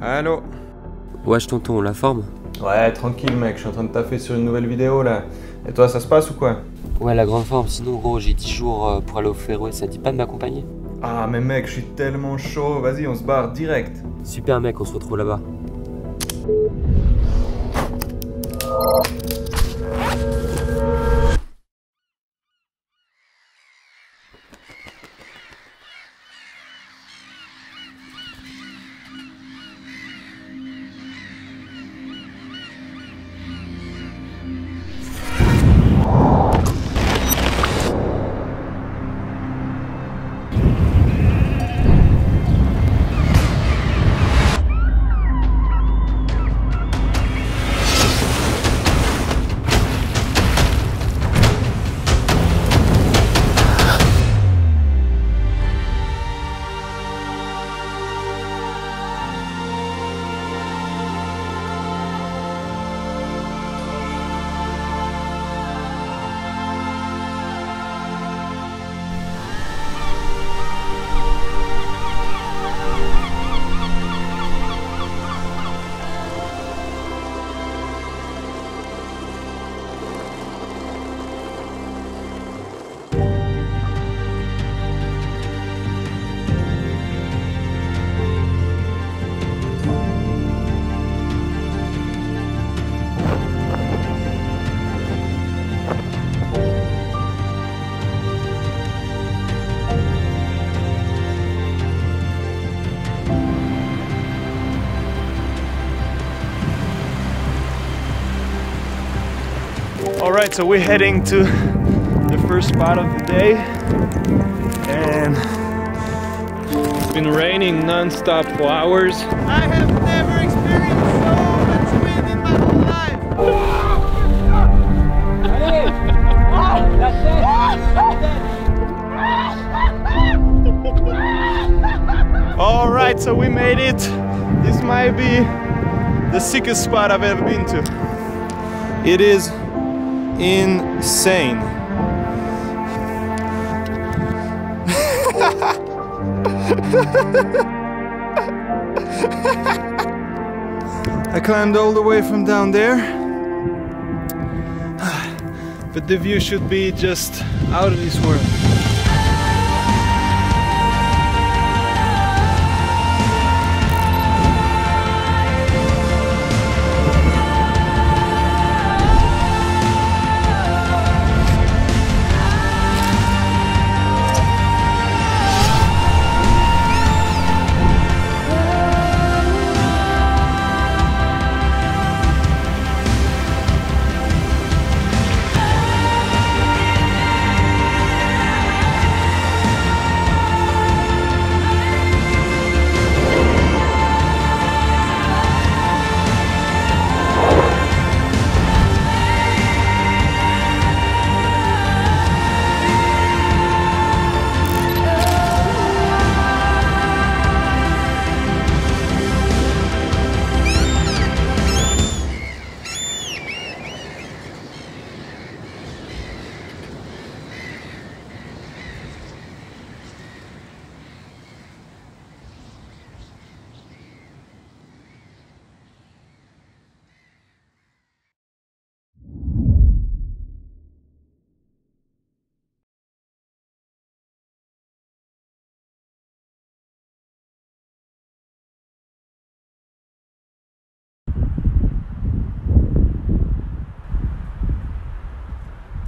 Allô? Wesh tonton, la forme? Ouais, tranquille mec, je suis en train de taffer sur une nouvelle vidéo là. Et toi, ça se passe ou quoi? Ouais, la grande forme, sinon gros, j'ai 10 jours pour aller au Féroé, ça te dit pas de m'accompagner? Ah mais mec, je suis tellement chaud, vas-y, on se barre direct. Super mec, on se retrouve là-bas. Alright, so we're heading to the first spot of the day, and it's been raining non-stop for hours. I have never experienced so much wind in my life! Oh, alright, so we made it. This might be the sickest spot I've ever been to. It is insane. I climbed all the way from down there, but the view should be just out of this world.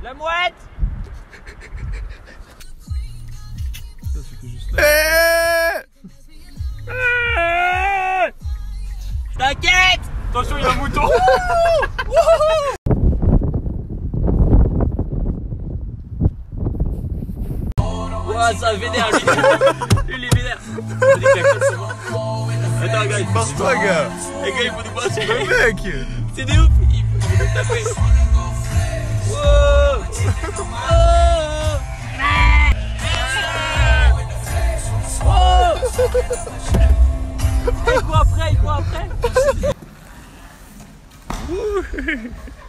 La mouette. Ça, c'était juste là. T'inquiète. Attention, il y a un mouton. Ouah, ça vénère, lui. Lui, il est vénère. Attends, gars, il passe toi, gars. Les gars, il faut nous passer. C'est des ouf. Il faut nous taper. Whoa! Whoa! Whoa! Whoa! Whoa!